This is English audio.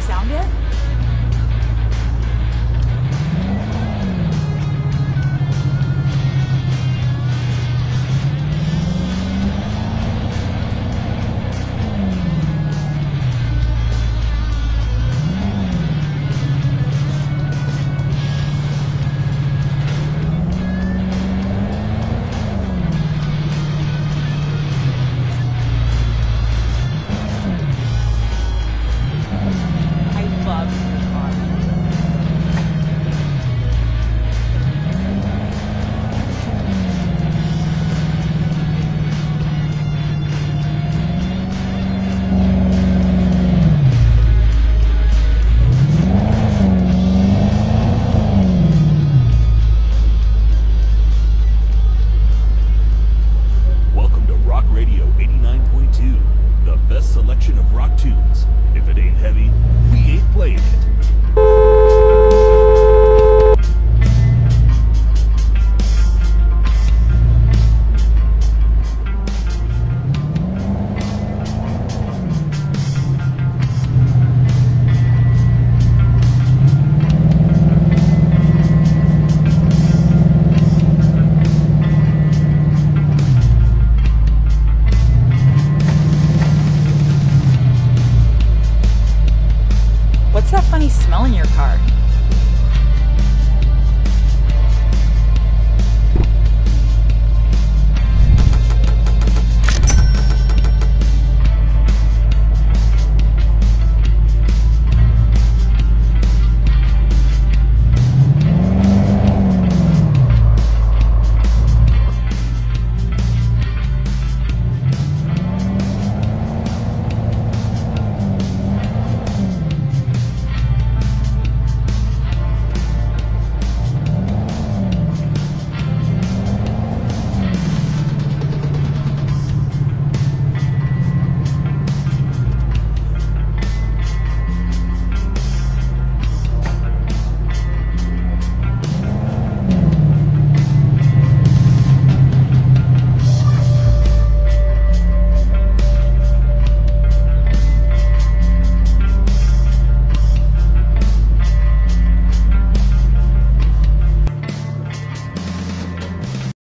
the sound yet? What's that funny smell in your car?